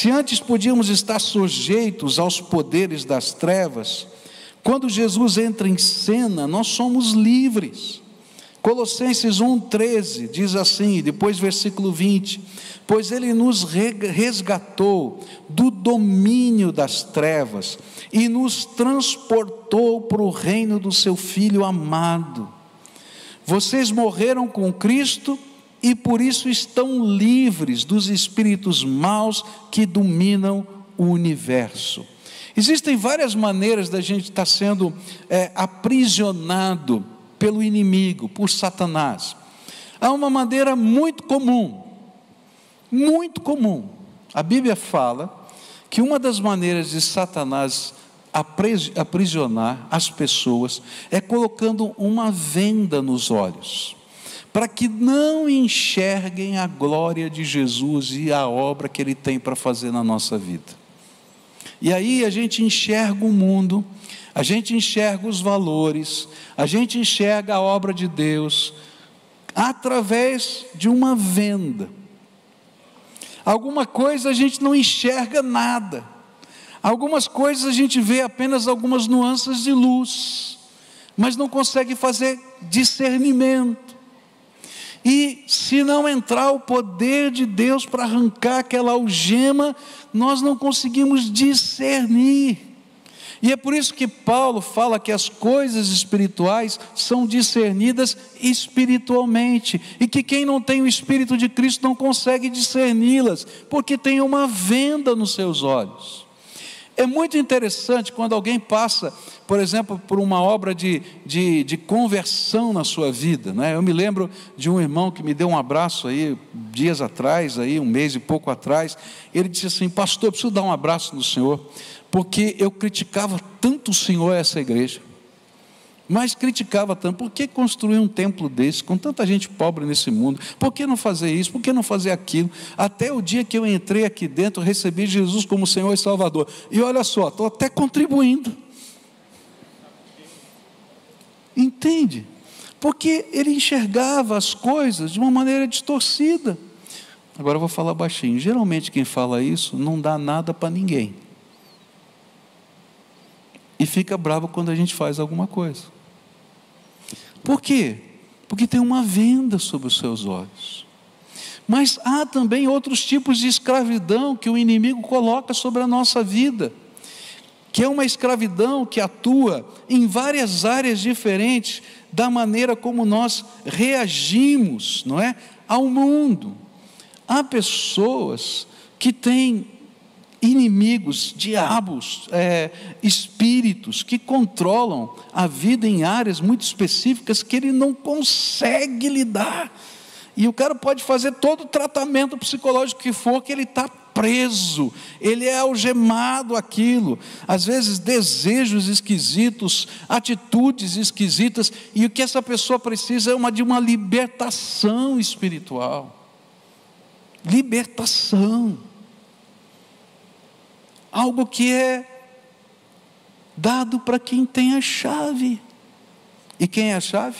Se antes podíamos estar sujeitos aos poderes das trevas, quando Jesus entra em cena, nós somos livres. Colossenses 1:13 diz assim, depois versículo 20: pois ele nos resgatou do domínio das trevas e nos transportou para o reino do seu Filho amado. Vocês morreram com Cristo e por isso estão livres dos espíritos maus que dominam o universo. Existem várias maneiras da gente estar sendo aprisionado pelo inimigo, por Satanás. Há uma maneira muito comum, muito comum. A Bíblia fala que uma das maneiras de Satanás aprisionar as pessoas é colocando uma venda nos olhos, para que não enxerguem a glória de Jesus e a obra que Ele tem para fazer na nossa vida. E aí a gente enxerga o mundo, a gente enxerga os valores, a gente enxerga a obra de Deus através de uma venda. Alguma coisa a gente não enxerga nada, algumas coisas a gente vê apenas algumas nuances de luz, mas não consegue fazer discernimento. E se não entrar o poder de Deus para arrancar aquela algema, nós não conseguimos discernir. E é por isso que Paulo fala que as coisas espirituais são discernidas espiritualmente, e que quem não tem o Espírito de Cristo não consegue discerni-las, porque tem uma venda nos seus olhos. É muito interessante quando alguém passa, por exemplo, por uma obra de conversão na sua vida, né? Eu me lembro de um irmão que me deu um abraço aí, dias atrás, aí, um mês e pouco atrás. Ele disse assim: pastor, eu preciso dar um abraço no senhor, porque eu criticava tanto o senhor e essa igreja, mas criticava tanto. Por que construir um templo desse, com tanta gente pobre nesse mundo? Por que não fazer isso? Por que não fazer aquilo? Até o dia que eu entrei aqui dentro, recebi Jesus como Senhor e Salvador, e olha só, estou até contribuindo. Entende? Porque ele enxergava as coisas de uma maneira distorcida. Agora eu vou falar baixinho: geralmente quem fala isso não dá nada para ninguém, e fica bravo quando a gente faz alguma coisa. Por quê? Porque tem uma venda sobre os seus olhos. Mas há também outros tipos de escravidão que o inimigo coloca sobre a nossa vida, que é uma escravidão que atua em várias áreas diferentes da maneira como nós reagimos, não é, ao mundo. Há pessoas que têm inimigos, diabos, espíritos que controlam a vida em áreas muito específicas que ele não consegue lidar, e o cara pode fazer todo o tratamento psicológico que for, que ele está preso, ele é algemado àquilo. Às vezes desejos esquisitos, atitudes esquisitas, e o que essa pessoa precisa é de uma libertação espiritual. Libertação, algo que é dado para quem tem a chave. E quem é a chave?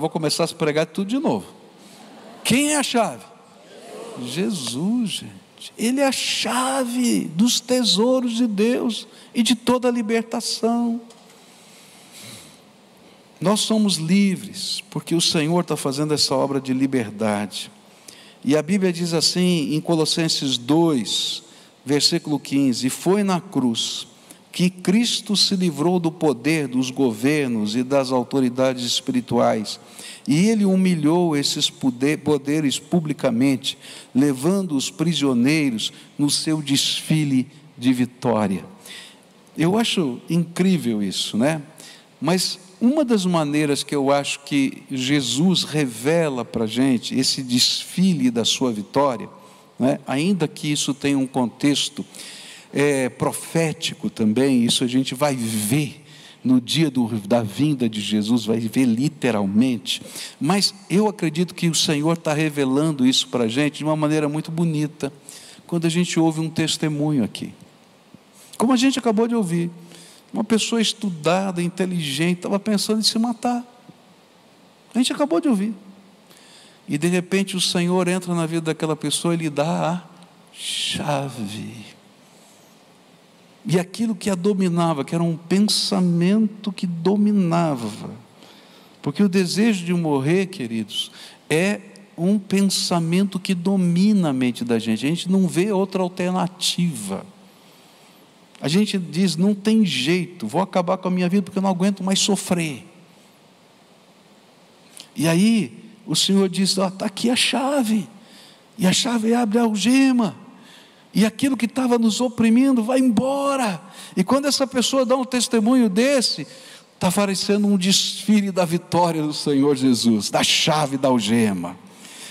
Vou começar a pregar tudo de novo. Quem é a chave? Jesus, gente. Ele é a chave dos tesouros de Deus e de toda a libertação. Nós somos livres porque o Senhor está fazendo essa obra de liberdade. E a Bíblia diz assim em Colossenses 2, versículo 15: e foi na cruz que Cristo se livrou do poder dos governos e das autoridades espirituais, e ele humilhou esses poderes publicamente, levando os prisioneiros no seu desfile de vitória. Eu acho incrível isso, né? Mas uma das maneiras que eu acho que Jesus revela para a gente esse desfile da sua vitória, né? Ainda que isso tenha um contexto profético também, isso a gente vai ver no dia da vinda de Jesus, vai ver literalmente, mas eu acredito que o Senhor está revelando isso para a gente de uma maneira muito bonita, quando a gente ouve um testemunho aqui, como a gente acabou de ouvir. Uma pessoa estudada, inteligente, estava pensando em se matar, a gente acabou de ouvir, e de repente o Senhor entra na vida daquela pessoa e lhe dá a chave. E aquilo que a dominava, que era um pensamento que dominava, porque o desejo de morrer, queridos, é um pensamento que domina a mente da gente. A gente não vê outra alternativa. A gente diz, não tem jeito, vou acabar com a minha vida porque eu não aguento mais sofrer. E aí o Senhor diz, ó, está aqui a chave, e a chave abre a algema, e aquilo que estava nos oprimindo vai embora. E quando essa pessoa dá um testemunho desse, está parecendo um desfile da vitória do Senhor Jesus, da chave da algema.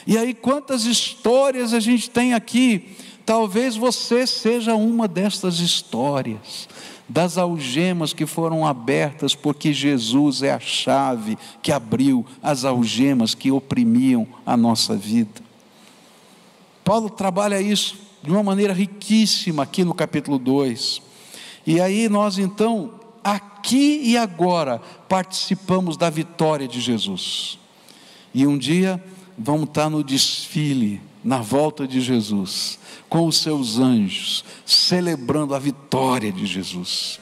E aí quantas histórias a gente tem aqui. Talvez você seja uma dessas histórias, das algemas que foram abertas, porque Jesus é a chave que abriu as algemas que oprimiam a nossa vida. Paulo trabalha isso de uma maneira riquíssima aqui no capítulo 2, e aí nós então, aqui e agora, participamos da vitória de Jesus, e um dia vamos estar no desfile, na volta de Jesus, com os seus anjos, celebrando a vitória de Jesus.